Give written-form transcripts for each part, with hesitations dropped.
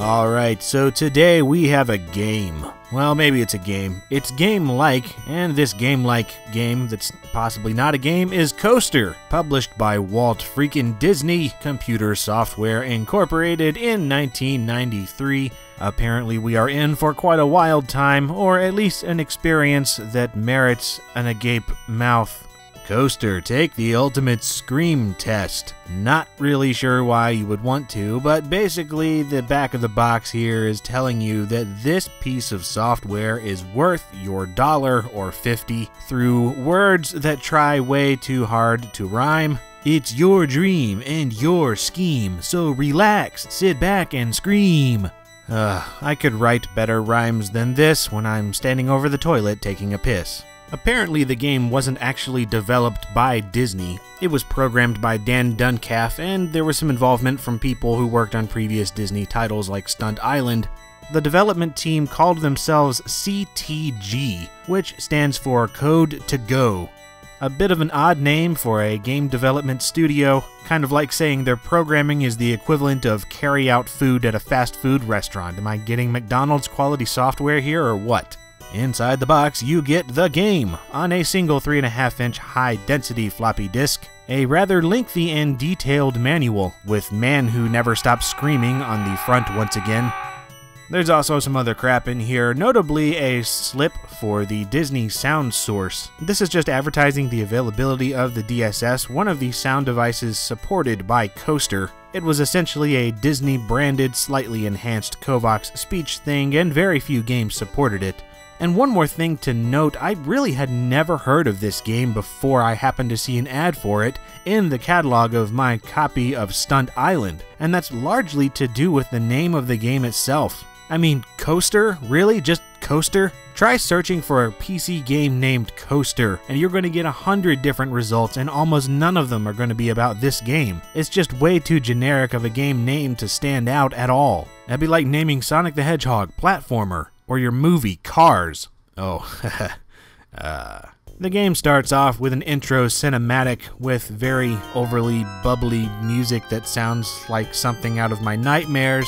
Alright, so today we have a game. Well, maybe it's a game. It's game-like, and this game-like game that's possibly not a game is Coaster, published by Walt Freakin' Disney Computer Software Incorporated in 1993. Apparently we are in for quite a wild time, or at least an experience that merits an agape mouth. Coaster, take the ultimate scream test. Not really sure why you would want to, but basically the back of the box here is telling you that this piece of software is worth your $1 or $50 through words that try way too hard to rhyme. It's your dream and your scheme, so relax, sit back and scream. I could write better rhymes than this when I'm standing over the toilet taking a piss. Apparently the game wasn't actually developed by Disney. It was programmed by Dan Duncalf, and there was some involvement from people who worked on previous Disney titles like Stunt Island. The development team called themselves CTG, which stands for Code to Go. A bit of an odd name for a game development studio, kind of like saying their programming is the equivalent of carry-out food at a fast food restaurant. Am I getting McDonald's quality software here or what? Inside the box, you get the game on a single 3.5-inch high-density floppy disk, a rather lengthy and detailed manual, with Man Who Never Stops Screaming on the front once again. There's also some other crap in here, notably a slip for the Disney sound source. This is just advertising the availability of the DSS, one of the sound devices supported by Coaster. It was essentially a Disney-branded, slightly enhanced Covox speech thing, and very few games supported it. And one more thing to note, I really had never heard of this game before I happened to see an ad for it in the catalog of my copy of Stunt Island, and that's largely to do with the name of the game itself. I mean, Coaster? Really? Just Coaster? Try searching for a PC game named Coaster, and you're going to get 100 different results, and almost none of them are going to be about this game. It's just way too generic of a game name to stand out at all. That'd be like naming Sonic the Hedgehog Platformer. Or your movie, Cars. Oh, The game starts off with an intro cinematic with very overly bubbly music that sounds like something out of my nightmares,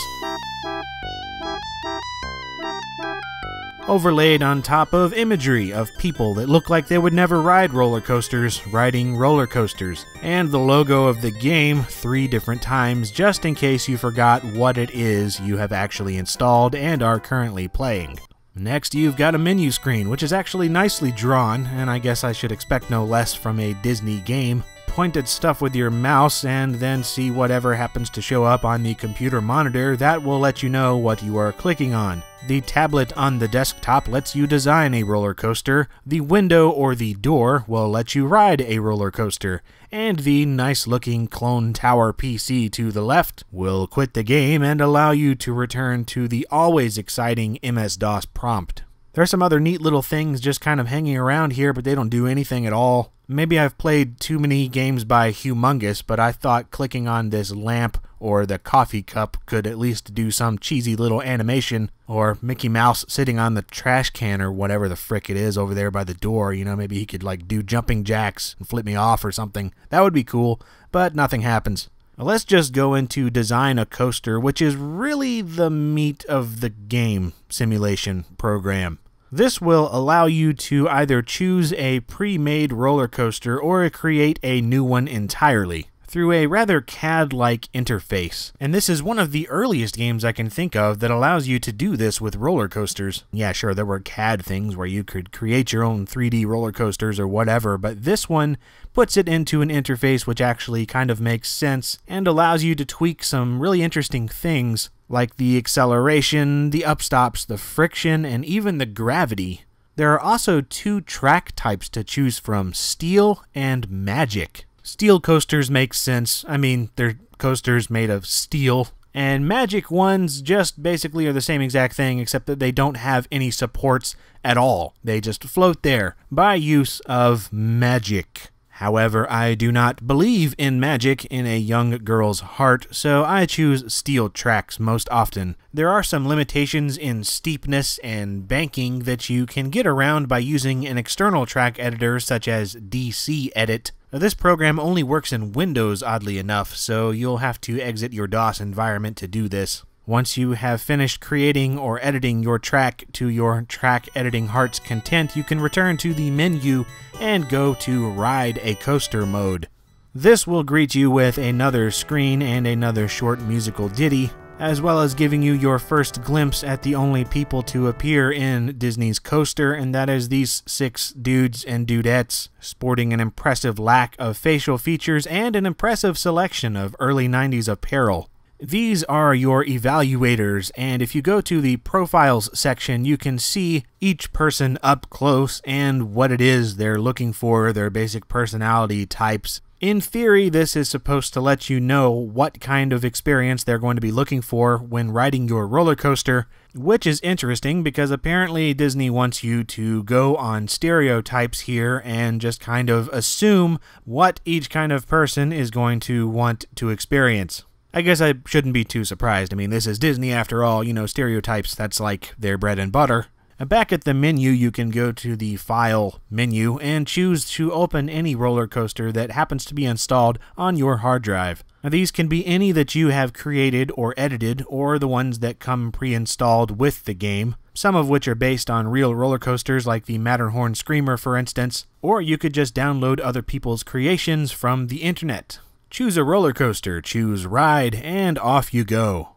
overlaid on top of imagery of people that look like they would never ride roller coasters riding roller coasters, and the logo of the game 3 different times just in case you forgot what it is you have actually installed and are currently playing. Next, you've got a menu screen, which is actually nicely drawn, and I guess I should expect no less from a Disney game. Point at stuff with your mouse and then see whatever happens to show up on the computer monitor. That will let you know what you are clicking on. The tablet on the desktop lets you design a roller coaster, the window or the door will let you ride a roller coaster, and the nice-looking Clone Tower PC to the left will quit the game and allow you to return to the always exciting MS-DOS prompt. There are some other neat little things just kind of hanging around here, but they don't do anything at all. Maybe I've played too many games by Humongous, but I thought clicking on this lamp or the coffee cup could at least do some cheesy little animation, or Mickey Mouse sitting on the trash can or whatever the frick it is over there by the door. You know, maybe he could like do jumping jacks and flip me off or something. That would be cool, but nothing happens. Let's just go into design a coaster, which is really the meat of the game simulation program. This will allow you to either choose a pre-made roller coaster or create a new one entirely through a rather CAD-like interface. And this is one of the earliest games I can think of that allows you to do this with roller coasters. Yeah, sure, there were CAD things where you could create your own 3D roller coasters or whatever, but this one puts it into an interface which actually kind of makes sense and allows you to tweak some really interesting things like the acceleration, the upstops, the friction, and even the gravity. There are also 2 track types to choose from, steel and magic. Steel coasters make sense. I mean, they're coasters made of steel. And magic ones just basically are the same exact thing, except that they don't have any supports at all. They just float there by use of magic. However, I do not believe in magic in a young girl's heart, so I choose steel tracks most often. There are some limitations in steepness and banking that you can get around by using an external track editor such as DC Edit. Now, this program only works in Windows, oddly enough, so you'll have to exit your DOS environment to do this. Once you have finished creating or editing your track to your track editing heart's content, you can return to the menu and go to Ride a Coaster mode. This will greet you with another screen and another short musical ditty, as well as giving you your first glimpse at the only people to appear in Disney's Coaster, and that is these six dudes and dudettes, sporting an impressive lack of facial features and an impressive selection of early 90s apparel. These are your evaluators, and if you go to the profiles section, you can see each person up close and what it is they're looking for, their basic personality types. In theory, this is supposed to let you know what kind of experience they're going to be looking for when riding your roller coaster, which is interesting because apparently Disney wants you to go on stereotypes here and just kind of assume what each kind of person is going to want to experience. I guess I shouldn't be too surprised. I mean, this is Disney after all, you know, stereotypes, that's like their bread and butter. Back at the menu, you can go to the File menu and choose to open any roller coaster that happens to be installed on your hard drive. Now, these can be any that you have created or edited, or the ones that come pre-installed with the game, some of which are based on real roller coasters like the Matterhorn Screamer, for instance, or you could just download other people's creations from the internet. Choose a roller coaster, choose Ride, and off you go.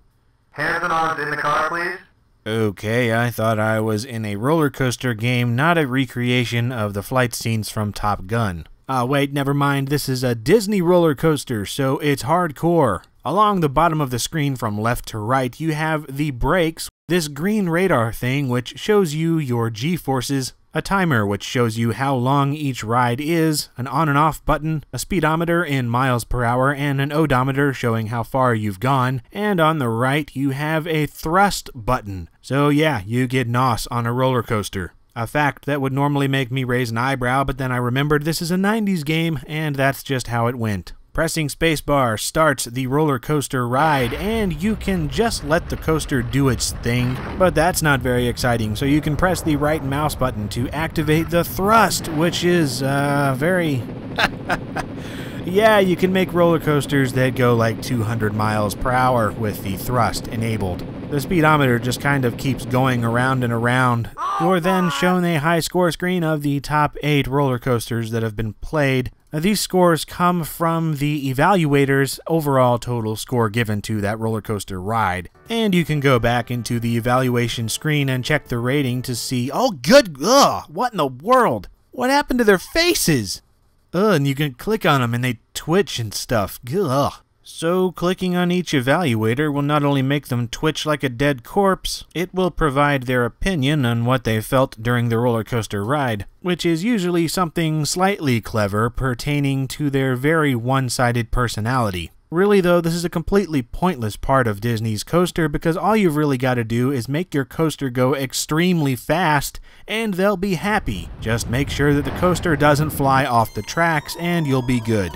Hands and arms in the car, please. Okay, I thought I was in a roller coaster game, not a recreation of the flight scenes from Top Gun. Wait, never mind, this is a Disney roller coaster, so it's hardcore. Along the bottom of the screen from left to right, you have the brakes, this green radar thing which shows you your G-forces, a timer which shows you how long each ride is, an on and off button, a speedometer in miles per hour, and an odometer showing how far you've gone, and on the right you have a thrust button. So yeah, you get NOS on a roller coaster. A fact that would normally make me raise an eyebrow, but then I remembered this is a 90s game, and that's just how it went. Pressing spacebar starts the roller coaster ride, and you can just let the coaster do its thing, but that's not very exciting, so you can press the right mouse button to activate the thrust, which is, very... Yeah, you can make roller coasters that go like 200 miles per hour with the thrust enabled. The speedometer just kind of keeps going around and around. You're then shown a high score screen of the top 8 roller coasters that have been played. Now, these scores come from the evaluator's overall total score given to that roller coaster ride. And you can go back into the evaluation screen and check the rating to see, oh good, ugh, what in the world? What happened to their faces? Ugh, and you can click on them and they twitch and stuff, ugh. So clicking on each evaluator will not only make them twitch like a dead corpse, it will provide their opinion on what they felt during the roller coaster ride, which is usually something slightly clever pertaining to their very one-sided personality. Really though, this is a completely pointless part of Disney's Coaster because all you've really got to do is make your coaster go extremely fast and they'll be happy. Just make sure that the coaster doesn't fly off the tracks and you'll be good.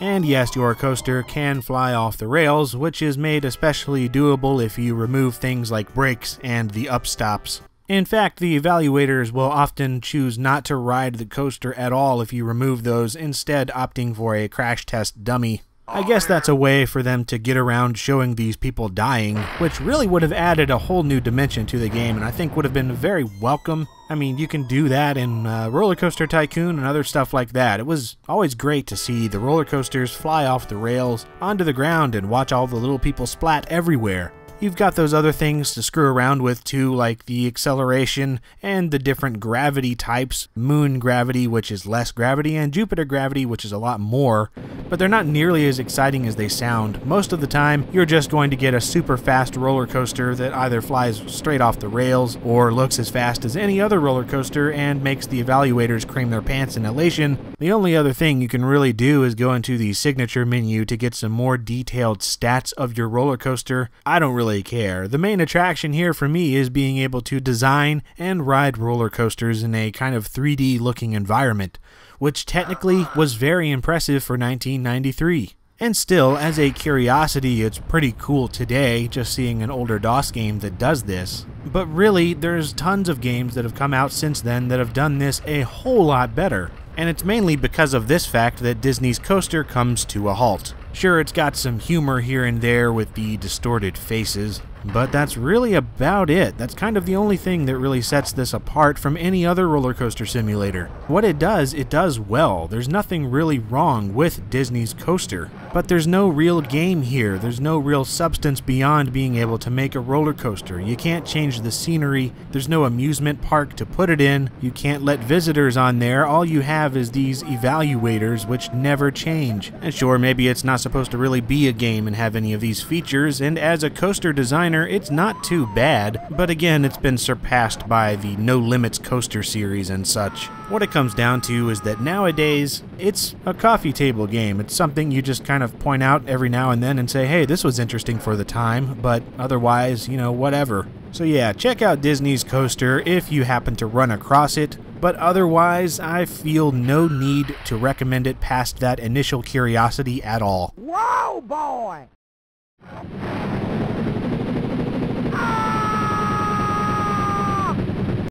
And yes, your coaster can fly off the rails, which is made especially doable if you remove things like brakes and the upstops. In fact, the evaluators will often choose not to ride the coaster at all if you remove those, instead opting for a crash test dummy. I guess that's a way for them to get around showing these people dying, which really would have added a whole new dimension to the game and I think would have been very welcome. I mean, you can do that in Roller Coaster Tycoon and other stuff like that. It was always great to see the roller coasters fly off the rails onto the ground and watch all the little people splat everywhere. You've got those other things to screw around with too, like the acceleration and the different gravity types, moon gravity, which is less gravity, and Jupiter gravity, which is a lot more, but they're not nearly as exciting as they sound. Most of the time, you're just going to get a super fast roller coaster that either flies straight off the rails or looks as fast as any other roller coaster and makes the evaluators cream their pants in elation. The only other thing you can really do is go into the signature menu to get some more detailed stats of your roller coaster. I don't really care. The main attraction here for me is being able to design and ride roller coasters in a kind of 3D looking environment, which technically was very impressive for 1993. And still, as a curiosity, it's pretty cool today, just seeing an older DOS game that does this. But really, there's tons of games that have come out since then that have done this a whole lot better. And it's mainly because of this fact that Disney's Coaster comes to a halt. Sure, it's got some humor here and there with the distorted faces, but that's really about it. That's kind of the only thing that really sets this apart from any other roller coaster simulator. What it does well. There's nothing really wrong with Disney's Coaster, but there's no real game here. There's no real substance beyond being able to make a roller coaster. You can't change the scenery. There's no amusement park to put it in. You can't let visitors on there. All you have is these evaluators, which never change. And sure, maybe it's not supposed to really be a game and have any of these features, and as a coaster designer, it's not too bad, but again, it's been surpassed by the No Limits Coaster series and such. What it comes down to is that nowadays, it's a coffee table game. It's something you just kind of point out every now and then and say, hey, this was interesting for the time, but otherwise, you know, whatever. So yeah, check out Disney's Coaster if you happen to run across it, but otherwise, I feel no need to recommend it past that initial curiosity at all. Whoa, boy!